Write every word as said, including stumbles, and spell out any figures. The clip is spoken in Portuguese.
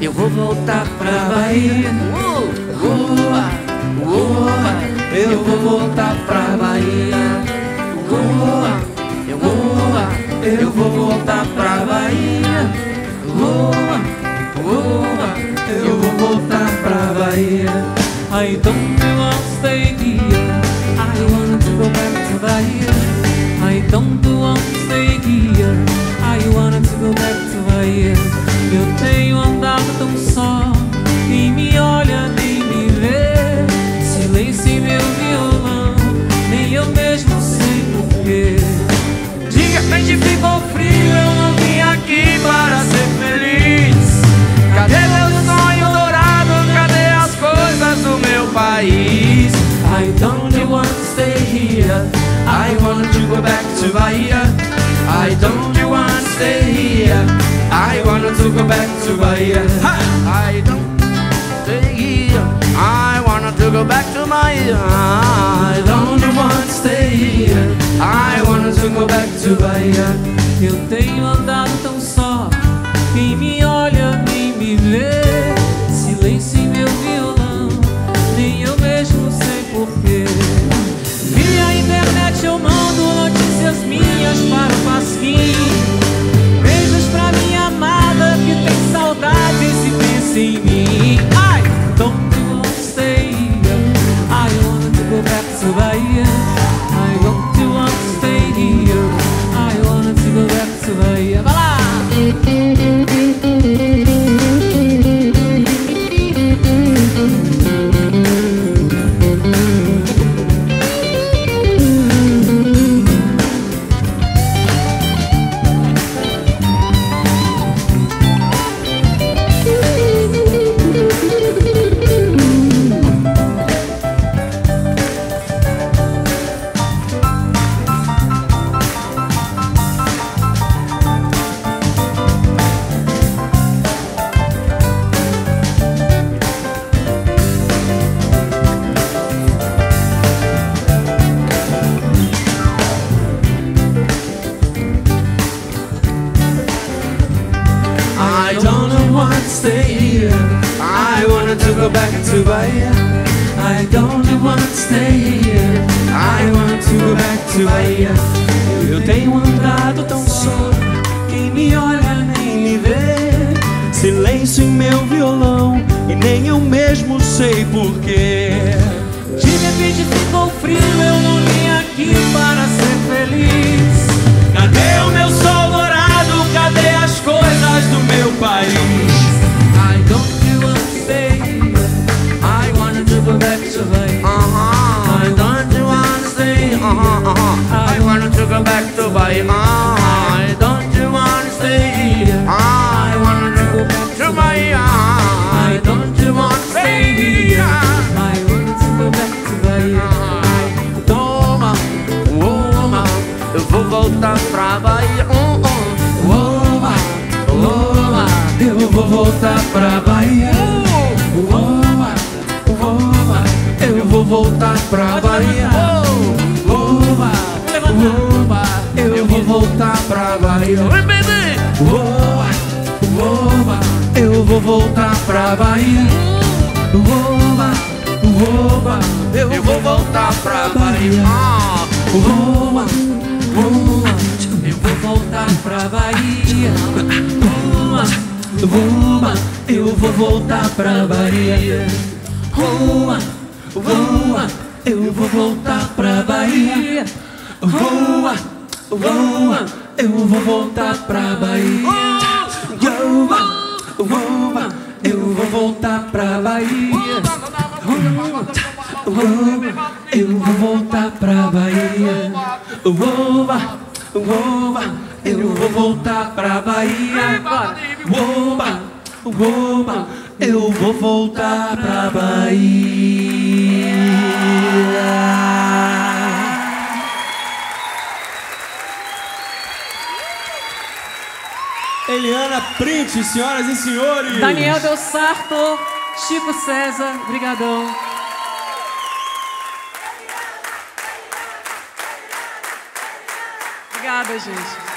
Eu vou voltar pra Bahia. Uba, uba, eu vou voltar pra Bahia. Uba, uba, eu vou voltar pra Bahia. Uba, uba, eu vou voltar pra Bahia. I don't wanna stay here. I want to go back to Bahia. I don't wanna stay here. I want to go back to Bahia. Eu tenho andado tão só, nem me olha, nem me vê. Silêncio em meu violão, nem eu mesmo sei porquê. De repente ficou frio, eu não vim aqui para ser feliz. Cadê meu sonho dourado? Cadê as coisas do meu país? I don't want to stay here. I want to go back to Bahia. I don't want to stay here. I wanna to go back to Bahia. I don't stay here. I wanna to go back to Bahia. I don't wanna stay here. I wanna to go back to Bahia. Eu tenho andado tão só, quem me olha nem me vê. Silêncio em meu violão, nem eu mesmo sei porquê. Via internet eu mando notícias minhas para o Pasquim. Saudades e pensa em mim. I don't wanna stay here. I want to go back to Bahia. I don't wanna stay here. I want to go back to Bahia. Vai lá! Eliana Printes, senhoras e senhores. Daniel Del Sarto, Chico César, brigadão. Obrigada, gente.